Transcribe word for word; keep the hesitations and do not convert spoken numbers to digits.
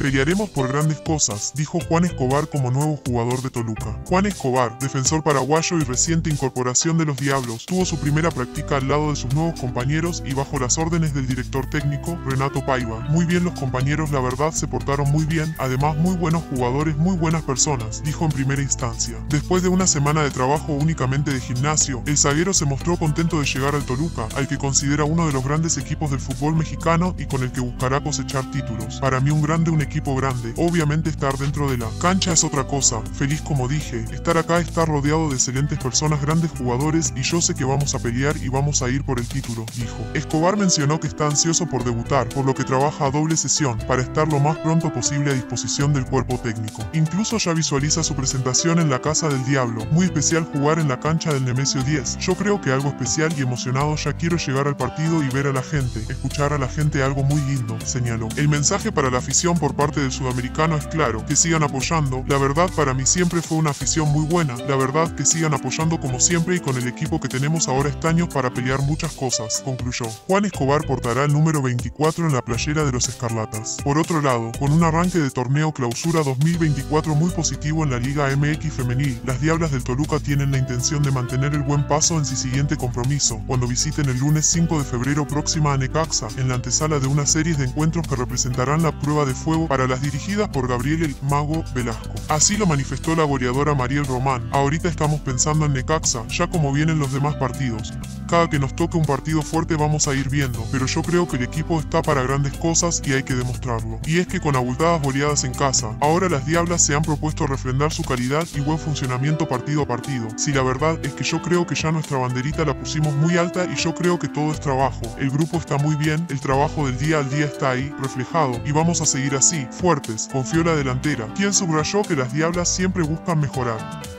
Pelearemos por grandes cosas, dijo Juan Escobar como nuevo jugador de Toluca. Juan Escobar, defensor paraguayo y reciente incorporación de los Diablos, tuvo su primera práctica al lado de sus nuevos compañeros y bajo las órdenes del director técnico, Renato Paiva. Muy bien los compañeros, la verdad se portaron muy bien, además muy buenos jugadores, muy buenas personas, dijo en primera instancia. Después de una semana de trabajo únicamente de gimnasio, el zaguero se mostró contento de llegar al Toluca, al que considera uno de los grandes equipos del fútbol mexicano y con el que buscará cosechar títulos. Para mí un grande, un equipo grande, obviamente estar dentro de la cancha es otra cosa, feliz como dije, estar acá, estar rodeado de excelentes personas, grandes jugadores, y yo sé que vamos a pelear y vamos a ir por el título, dijo. Escobar mencionó que está ansioso por debutar, por lo que trabaja a doble sesión, para estar lo más pronto posible a disposición del cuerpo técnico. Incluso ya visualiza su presentación en la Casa del Diablo, muy especial jugar en la cancha del Nemesio Díez. Yo creo que algo especial y emocionado, ya quiero llegar al partido y ver a la gente, escuchar a la gente, algo muy lindo, señaló. El mensaje para la afición por parte del sudamericano es claro, que sigan apoyando, la verdad para mí siempre fue una afición muy buena, la verdad que sigan apoyando como siempre y con el equipo que tenemos ahora estaños para pelear muchas cosas, concluyó. Juan Escobar portará el número veinticuatro en la playera de los Escarlatas. Por otro lado, con un arranque de torneo clausura dos mil veinticuatro muy positivo en la Liga M X femenil, las Diablas del Toluca tienen la intención de mantener el buen paso en su siguiente compromiso, cuando visiten el lunes cinco de febrero próxima a Necaxa, en la antesala de una serie de encuentros que representarán la prueba de fuego para las dirigidas por Gabriel el Mago Velasco. Así lo manifestó la goleadora Mariel Román. Ahorita estamos pensando en Necaxa, ya como vienen los demás partidos. Cada que nos toque un partido fuerte vamos a ir viendo, pero yo creo que el equipo está para grandes cosas y hay que demostrarlo. Y es que con abultadas goleadas en casa, ahora las Diablas se han propuesto refrendar su calidad y buen funcionamiento partido a partido. Si la verdad es que yo creo que ya nuestra banderita la pusimos muy alta y yo creo que todo es trabajo. El grupo está muy bien, el trabajo del día al día está ahí, reflejado, y vamos a seguir así, fuertes, confió la delantera, quien subrayó que las Diablas siempre buscan mejorar.